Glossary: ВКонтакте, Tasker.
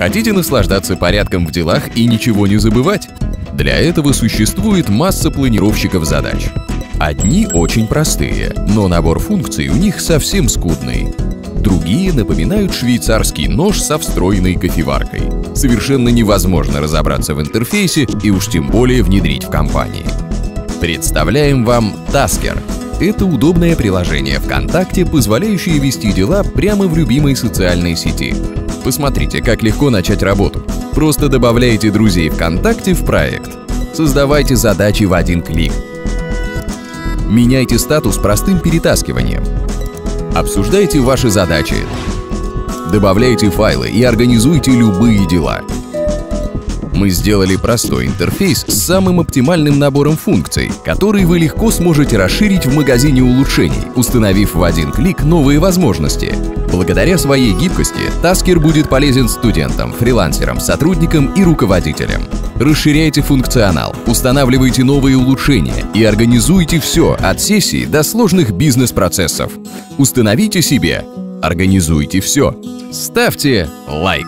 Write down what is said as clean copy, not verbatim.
Хотите наслаждаться порядком в делах и ничего не забывать? Для этого существует масса планировщиков задач. Одни очень простые, но набор функций у них совсем скудный. Другие напоминают швейцарский нож со встроенной кофеваркой. Совершенно невозможно разобраться в интерфейсе и уж тем более внедрить в компании. Представляем вам Tasker. Это удобное приложение ВКонтакте, позволяющее вести дела прямо в любимой социальной сети. Посмотрите, как легко начать работу. Просто добавляйте друзей ВКонтакте в проект. Создавайте задачи в один клик. Меняйте статус простым перетаскиванием. Обсуждайте ваши задачи. Добавляйте файлы и организуйте любые дела. Мы сделали простой интерфейс с самым оптимальным набором функций, который вы легко сможете расширить в магазине улучшений, установив в один клик новые возможности. Благодаря своей гибкости Tasker будет полезен студентам, фрилансерам, сотрудникам и руководителям. Расширяйте функционал, устанавливайте новые улучшения и организуйте все от сессий до сложных бизнес-процессов. Установите себе, организуйте все. Ставьте лайк!